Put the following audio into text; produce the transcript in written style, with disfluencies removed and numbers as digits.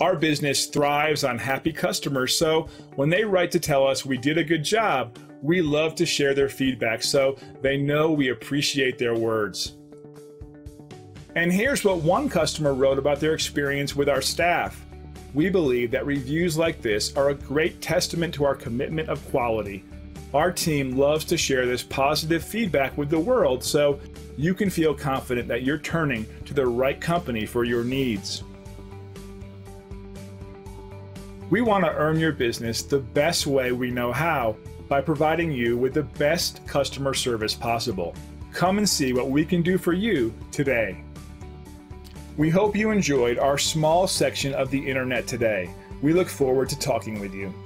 Our business thrives on happy customers, so when they write to tell us we did a good job, we love to share their feedback so they know we appreciate their words. And here's what one customer wrote about their experience with our staff. We believe that reviews like this are a great testament to our commitment of quality. Our team loves to share this positive feedback with the world so you can feel confident that you're turning to the right company for your needs. We want to earn your business the best way we know how, by providing you with the best customer service possible. Come and see what we can do for you today. We hope you enjoyed our small section of the internet today. We look forward to talking with you.